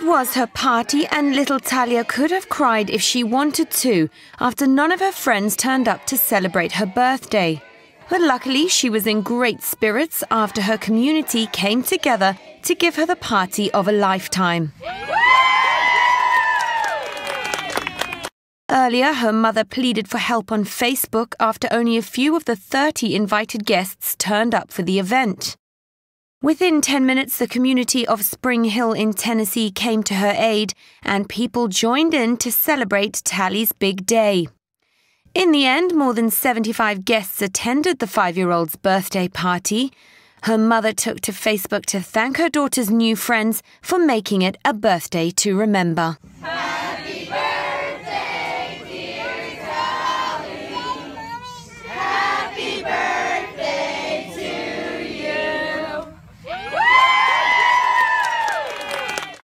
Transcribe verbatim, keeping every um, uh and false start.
It was her party, and little Taliyah could have cried if she wanted to after none of her friends turned up to celebrate her birthday. But luckily, she was in great spirits after her community came together to give her the party of a lifetime. Earlier, her mother pleaded for help on Facebook after only a few of the thirty invited guests turned up for the event. Within ten minutes, the community of Spring Hill in Tennessee came to her aid, and people joined in to celebrate Taliyah's big day. In the end, more than seventy-five guests attended the five-year-old's birthday party. Her mother took to Facebook to thank her daughter's new friends for making it a birthday to remember.